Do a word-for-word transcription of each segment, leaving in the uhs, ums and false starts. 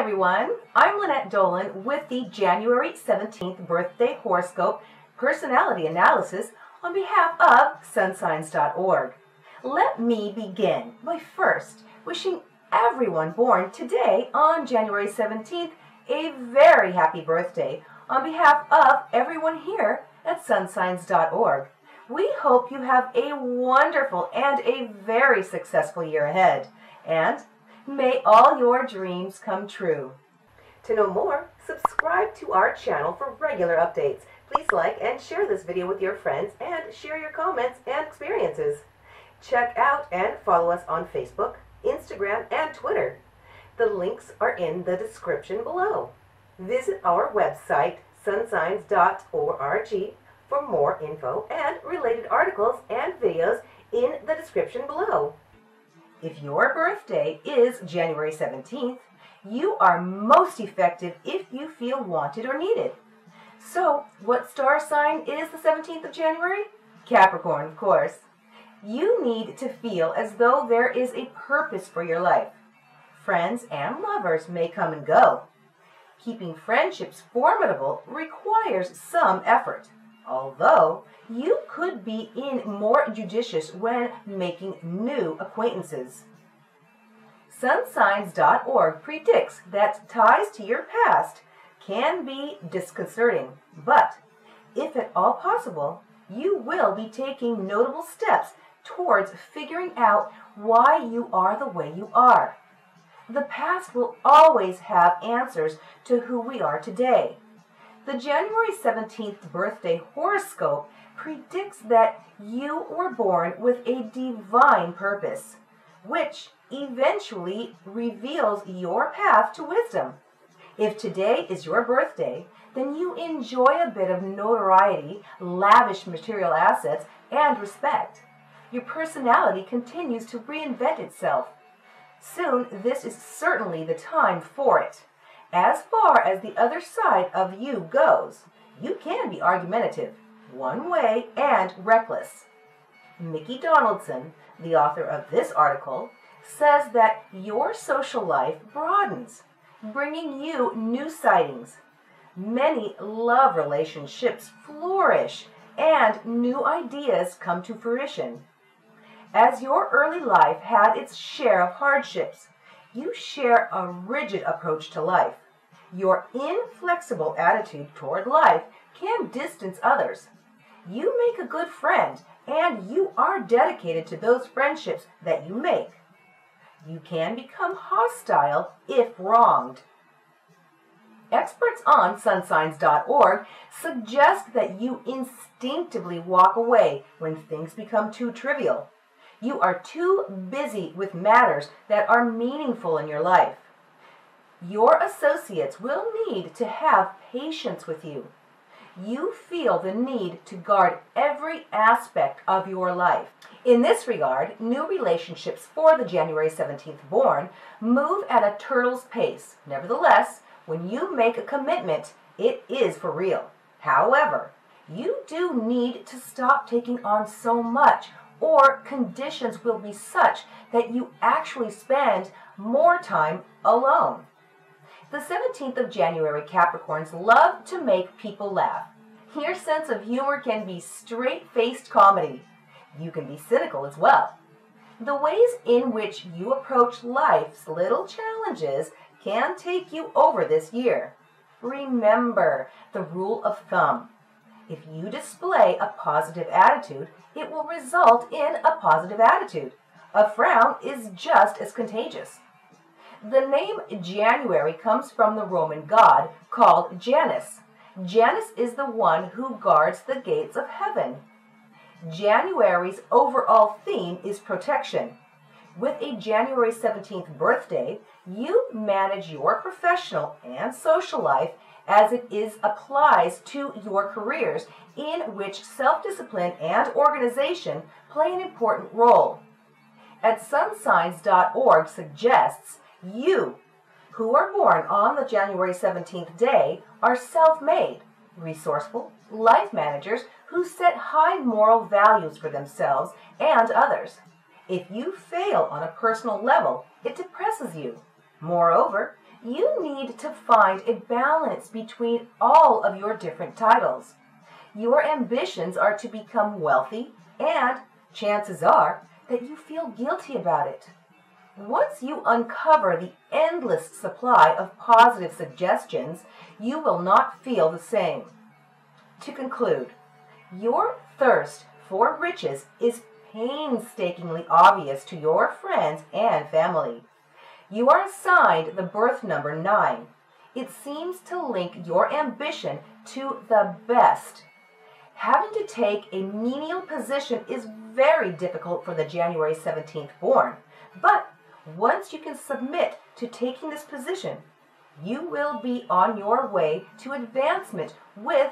everyone, I'm Lynette Dolan with the January seventeenth birthday horoscope personality analysis on behalf of sun signs dot org. Let me begin by first wishing everyone born today on January seventeenth a very happy birthday on behalf of everyone here at sun signs dot org. We hope you have a wonderful and a very successful year ahead, and may all your dreams come true. To know more, subscribe to our channel for regular updates. Please like and share this video with your friends and share your comments and experiences. Check out and follow us on Facebook, Instagram, and Twitter. The links are in the description below. Visit our website, sun signs dot org, for more info and related articles and videos in the description below. If your birthday is January seventeenth, you are most effective if you feel wanted or needed. So, what star sign is the seventeenth of January? Capricorn, of course. You need to feel as though there is a purpose for your life. Friends and lovers may come and go. Keeping friendships formidable requires some effort, although you could be in more judicious when making new acquaintances. sun signs dot org predicts that ties to your past can be disconcerting, but if at all possible, you will be taking notable steps towards figuring out why you are the way you are. The past will always have answers to who we are today. The January seventeenth birthday horoscope predicts that you were born with a divine purpose, which eventually reveals your path to wisdom. If today is your birthday, then you enjoy a bit of notoriety, lavish material assets, and respect. Your personality continues to reinvent itself. Soon, this is certainly the time for it. As far as the other side of you goes, you can be argumentative, one-way, and reckless. Mickey Donaldson, the author of this article, says that your social life broadens, bringing you new sightings. Many love relationships flourish, and new ideas come to fruition. As your early life had its share of hardships, you share a rigid approach to life. Your inflexible attitude toward life can distance others. You make a good friend, and you are dedicated to those friendships that you make. You can become hostile if wronged. Experts on sun signs dot org suggest that you instinctively walk away when things become too trivial. You are too busy with matters that are meaningful in your life. Your associates will need to have patience with you. You feel the need to guard every aspect of your life. In this regard, new relationships for the January seventeenth born move at a turtle's pace. Nevertheless, when you make a commitment, it is for real. However, you do need to stop taking on so much, or conditions will be such that you actually spend more time alone. The seventeenth of January Capricorns love to make people laugh. Your sense of humor can be straight-faced comedy. You can be cynical as well. The ways in which you approach life's little challenges can take you over this year. Remember the rule of thumb. If you display a positive attitude, it will result in a positive attitude. A frown is just as contagious. The name January comes from the Roman god called Janus. Janus is the one who guards the gates of heaven. January's overall theme is protection. With a January seventeenth birthday, you manage your professional and social life as it is applies to your careers, in which self-discipline and organization play an important role. At sun signs dot org suggests you, who are born on the January seventeenth day, are self-made, resourceful life managers who set high moral values for themselves and others. If you fail on a personal level, it depresses you. Moreover, you need to find a balance between all of your different titles. Your ambitions are to become wealthy, and chances are that you feel guilty about it. Once you uncover the endless supply of positive suggestions, you will not feel the same. To conclude, your thirst for riches is painstakingly obvious to your friends and family. You are assigned the birth number nine. It seems to link your ambition to the best. Having to take a menial position is very difficult for the January seventeenth born, but once you can submit to taking this position, you will be on your way to advancement with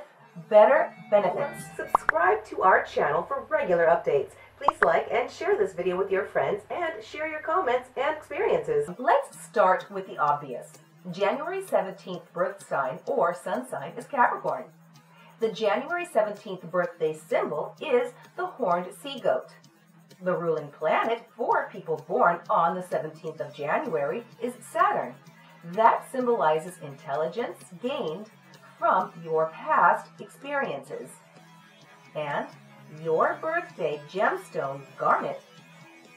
better benefits. Subscribe to our channel for regular updates. Please like and share this video with your friends and share your comments and experiences. Let's start with the obvious. January seventeenth birth sign or sun sign is Capricorn. The January seventeenth birthday symbol is the horned sea goat. The ruling planet for people born on the seventeenth of January is Saturn. That symbolizes intelligence gained from your past experiences. And your birthday gemstone, garnet,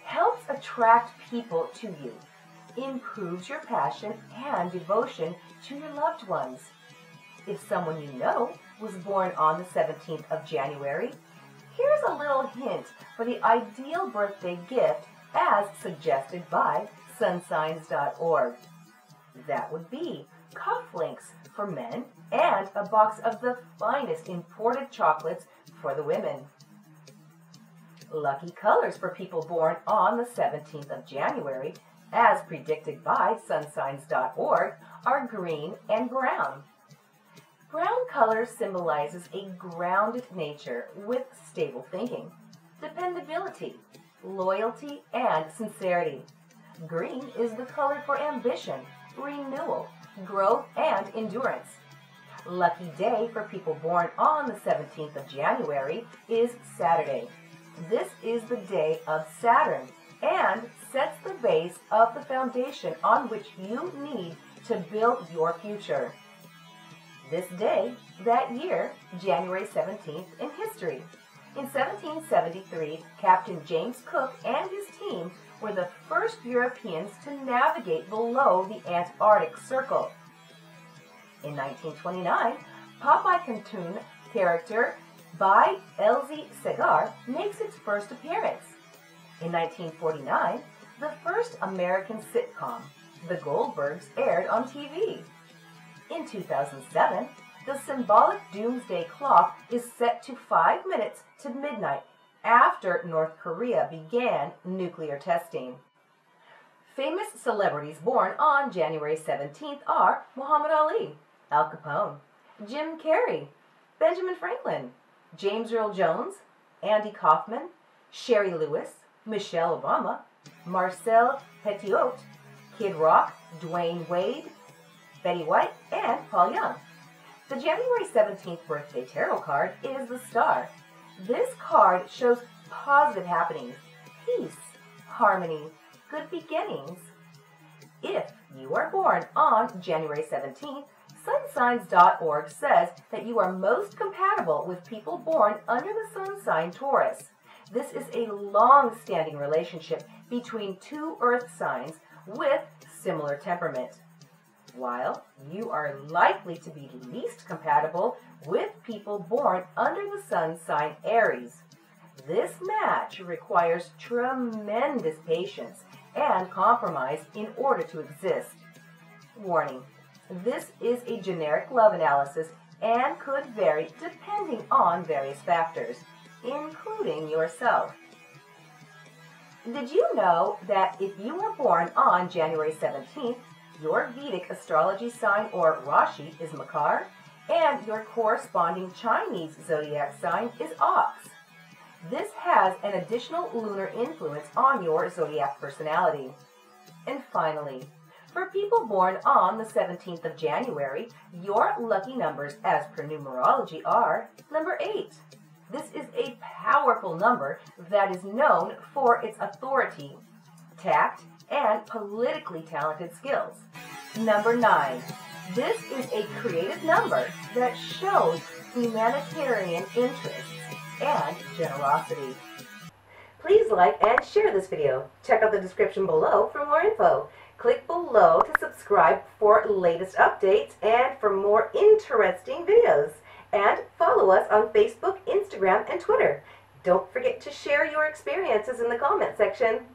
helps attract people to you, improves your passion and devotion to your loved ones. If someone you know was born on the seventeenth of January, here's a little hint for the ideal birthday gift as suggested by sun signs dot org. That would be cufflinks for men and a box of the finest imported chocolates for the women. Lucky colors for people born on the seventeenth of January, as predicted by sun signs dot org, are green and brown. Brown color symbolizes a grounded nature with stable thinking, dependability, loyalty, and sincerity. Green is the color for ambition, renewal, growth, and endurance. Lucky day for people born on the seventeenth of January is Saturday. This is the day of Saturn and sets the base of the foundation on which you need to build your future. This day, that year, January seventeenth in history. In seventeen seventy-three, Captain James Cook and his team were the first Europeans to navigate below the Antarctic Circle. In nineteen twenty-nine, Popeye cartoon character by Elsie Segar makes its first appearance. In nineteen forty-nine, the first American sitcom, The Goldbergs, aired on T V. In two thousand seven, the symbolic Doomsday Clock is set to five minutes to midnight after North Korea began nuclear testing. Famous celebrities born on January seventeenth are Muhammad Ali, Al Capone, Jim Carrey, Benjamin Franklin, James Earl Jones, Andy Kaufman, Sherry Lewis, Michelle Obama, Marcel Petiot, Kid Rock, Dwayne Wade, Betty White, and Paul Young. The January seventeenth birthday tarot card is the Star. This card shows positive happenings, peace, harmony, good beginnings. If you are born on January seventeenth, sun signs dot org says that you are most compatible with people born under the sun sign Taurus. This is a long-standing relationship between two earth signs with similar temperament. While you are likely to be least compatible with people born under the sun sign Aries. This match requires tremendous patience and compromise in order to exist. Warning: this is a generic love analysis and could vary depending on various factors, including yourself. Did you know that if you were born on January seventeenth, your Vedic astrology sign or Rashi is Makar, and your corresponding Chinese zodiac sign is Ox? This has an additional lunar influence on your zodiac personality. And finally, for people born on the seventeenth of January, your lucky numbers as per numerology are number eight. This is a powerful number that is known for its authority, tact, and politically talented skills. Number nine. This is a creative number that shows humanitarian interest and generosity. Please like and share this video. Check out the description below for more info. Click below to subscribe for latest updates and for more interesting videos. And follow us on Facebook, Instagram, and Twitter. Don't forget to share your experiences in the comment section.